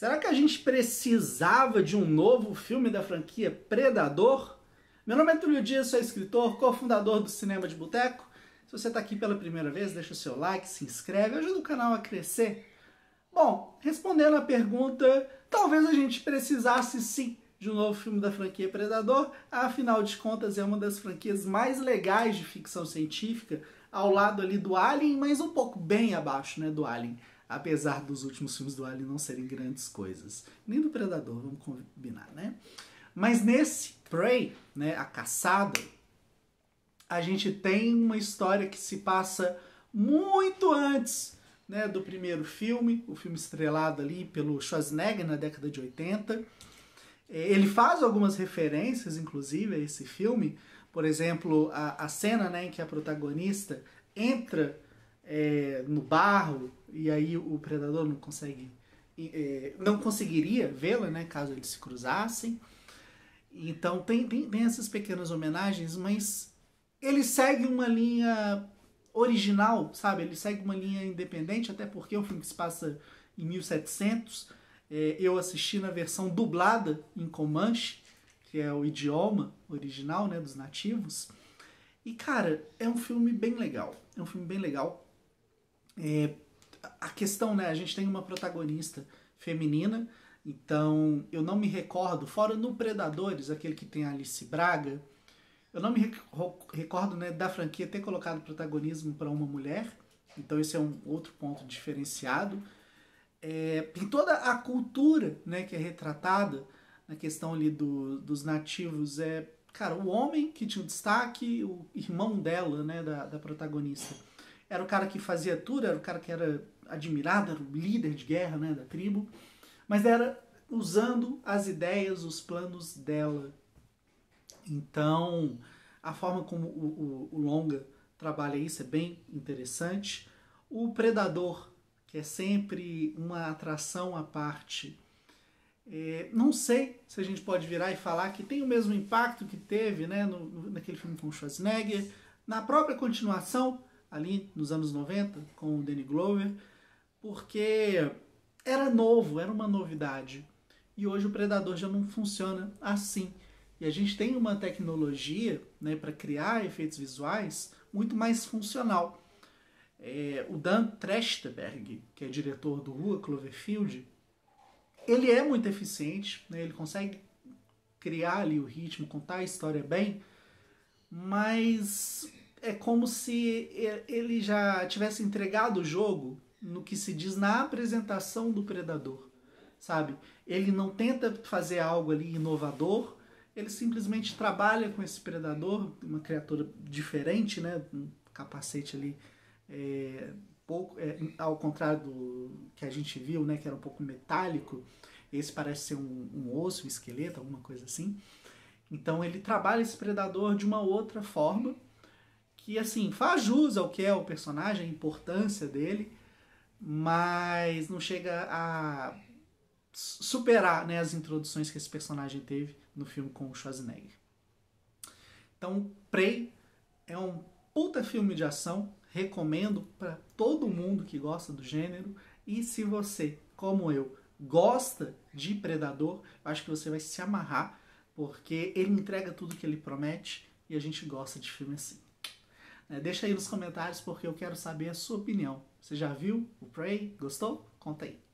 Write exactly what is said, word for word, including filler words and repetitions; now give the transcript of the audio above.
Será que a gente precisava de um novo filme da franquia Predador? Meu nome é Tullio Dias, sou escritor, cofundador do Cinema de Boteco. Se você está aqui pela primeira vez, deixa o seu like, se inscreve, ajuda o canal a crescer. Bom, respondendo a pergunta, talvez a gente precisasse sim de um novo filme da franquia Predador, afinal de contas é uma das franquias mais legais de ficção científica, ao lado ali do Alien, mas um pouco bem abaixo, né, do Alien, apesar dos últimos filmes do Alien não serem grandes coisas, nem do Predador, vamos combinar, né? Mas nesse Prey, né, A Caçada, a gente tem uma história que se passa muito antes, né, do primeiro filme, o filme estrelado ali pelo Schwarzenegger na década de oitenta. Ele faz algumas referências, inclusive, a esse filme. Por exemplo, a, a cena, né, em que a protagonista entra é, no barro e aí o predador não consegue, é, não conseguiria vê-la, né, caso eles se cruzassem. Então tem, tem, tem essas pequenas homenagens, mas ele segue uma linha original, sabe? Ele segue uma linha independente, até porque é um filme que se passa em mil e setecentos. É, eu assisti na versão dublada em Comanche, que é o idioma original, né, dos nativos. E, cara, é um filme bem legal. É um filme bem legal. É, a questão, né, a gente tem uma protagonista feminina, então eu não me recordo, fora no Predadores, aquele que tem a Alice Braga, eu não me rec recordo, né, da franquia ter colocado protagonismo para uma mulher, então esse é um outro ponto diferenciado. É, tem toda a cultura, né, que é retratada na questão ali do, dos nativos. É, cara, o homem que tinha o destaque, o irmão dela, né, da, da protagonista, era o cara que fazia tudo, era o cara que era admirado, era o líder de guerra, né, da tribo, mas era usando as ideias, os planos dela. Então, a forma como o, o, o longa trabalha isso é bem interessante. O predador, que é sempre uma atração à parte. É, não sei se a gente pode virar e falar que tem o mesmo impacto que teve, né, no, no, naquele filme com o Schwarzenegger, na própria continuação, ali nos anos noventa, com o Danny Glover, porque era novo, era uma novidade. E hoje o Predador já não funciona assim. E a gente tem uma tecnologia, né, para criar efeitos visuais muito mais funcional. É, o Dan Trachtenberg, que é diretor do Rua Cloverfield, ele é muito eficiente, né? Ele consegue criar ali o ritmo, contar a história bem, mas é como se ele já tivesse entregado o jogo no que se diz na apresentação do Predador, sabe? Ele não tenta fazer algo ali inovador, ele simplesmente trabalha com esse Predador, uma criatura diferente, né? Um capacete ali, É, pouco, é, ao contrário do que a gente viu, né, que era um pouco metálico, esse parece ser um, um osso, um esqueleto, alguma coisa assim. Então ele trabalha esse predador de uma outra forma, que assim, faz jus ao que é o personagem, a importância dele, mas não chega a superar, né, as introduções que esse personagem teve no filme com o Schwarzenegger. Então Prey é um puta filme de ação, recomendo para todo mundo que gosta do gênero. E se você, como eu, gosta de Predador, acho que você vai se amarrar, porque ele entrega tudo que ele promete e a gente gosta de filme assim. Deixa aí nos comentários, porque eu quero saber a sua opinião. Você já viu o Prey? Gostou? Conta aí.